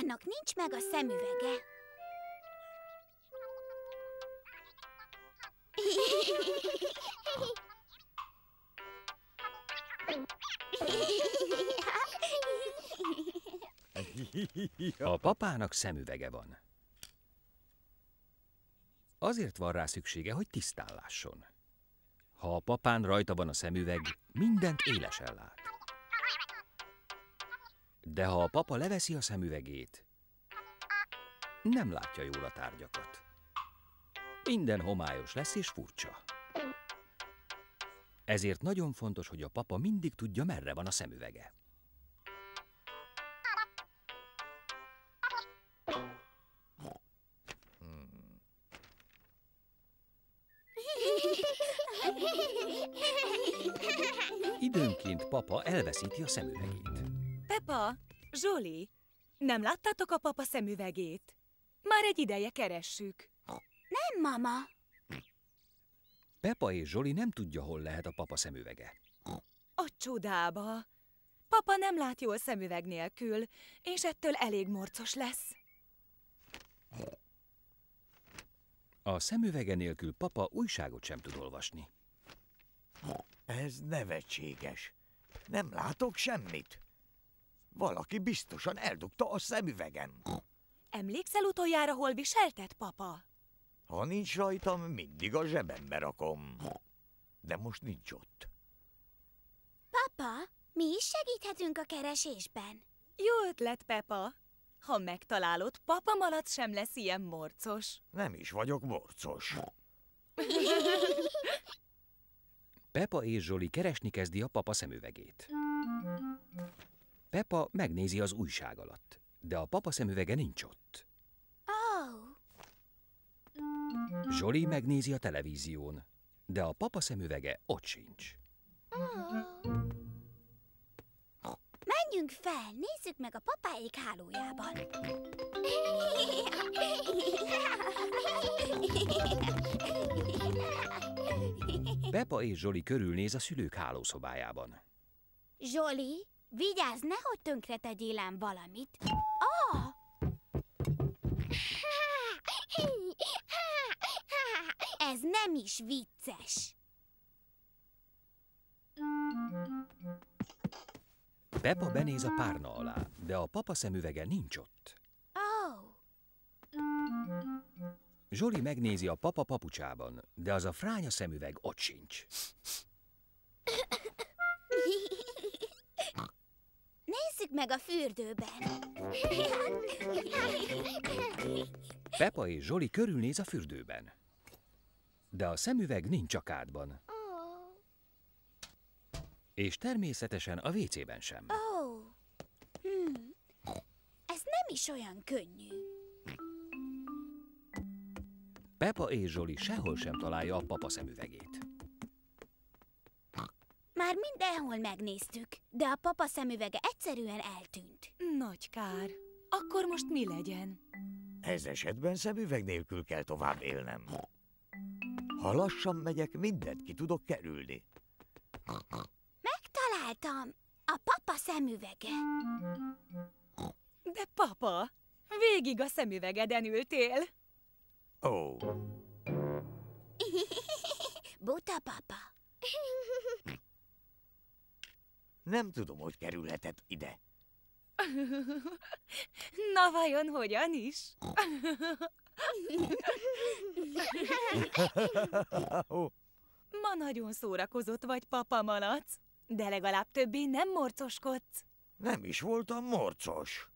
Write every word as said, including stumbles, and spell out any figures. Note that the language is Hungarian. Pának nincs meg a szemüvege. A papának szemüvege van. Azért van rá szüksége, hogy tisztán lásson. Ha a papán rajta van a szemüveg, mindent élesen lát. De ha a papa leveszi a szemüvegét, nem látja jól a tárgyakat. Minden homályos lesz és furcsa. Ezért nagyon fontos, hogy a papa mindig tudja, merre van a szemüvege. Időnként papa elveszíti a szemüvegét. Peppa, Zsoli, nem láttátok a papa szemüvegét? Már egy ideje keressük. Nem, mama. Peppa és Zsoli nem tudja, hol lehet a papa szemüvege. A csodába! Papa nem lát jól szemüveg nélkül, és ettől elég morcos lesz. A szemüvege nélkül papa újságot sem tud olvasni. Ez nevetséges. Nem látok semmit. Valaki biztosan eldugta a szemüvegem. Emlékszel utoljára, hol viselted, papa? Ha nincs rajtam, mindig a zsebembe rakom. De most nincs ott. Papa, mi is segíthetünk a keresésben. Jó ötlet, Peppa. Ha megtalálod, Papa Malac sem lesz ilyen morcos. Nem is vagyok morcos. Peppa és Zsoli keresni kezdi a papa szemüvegét. Peppa megnézi az újság alatt, de a papa szemüvege nincs ott. Oh. Zsoli megnézi a televízión, de a papa szemüvege ott sincs. Oh. Menjünk fel, nézzük meg a papáék hálójában. Peppa és Zsoli körülnéz a szülők hálószobájában. Zsoli, vigyázz, nehogy tönkre tegyél ám valamit. Oh! Ez nem is vicces. Peppa benéz a párna alá, de a papa szemüvege nincs ott. Oh. Zsoli megnézi a papa papucsában, de az a fránya szemüveg ott sincs. Nézzük meg a fürdőben. Peppa és Zsoli körülnéz a fürdőben, de a szemüveg nincs a kádban. És természetesen a vécében sem. Oh. Hmm. Ez nem is olyan könnyű. Peppa és Zsoli sehol sem találja a papa szemüvegét. Már mindenhol megnéztük, de a papa szemüvege egyszerűen eltűnt. Nagy kár. Akkor most mi legyen? Ez esetben szemüveg nélkül kell tovább élnem. Ha lassan megyek, mindent ki tudok kerülni. Megtaláltam! A papa szemüvege! De papa, végig a szemüvegeden ültél! Ó! Oh. Buta papa! Nem tudom, hogy kerülhetett ide. Na vajon hogyan is? Ma nagyon szórakozott vagy, Papa Malac, de legalább többé nem morcoskodsz. Nem is voltam morcos.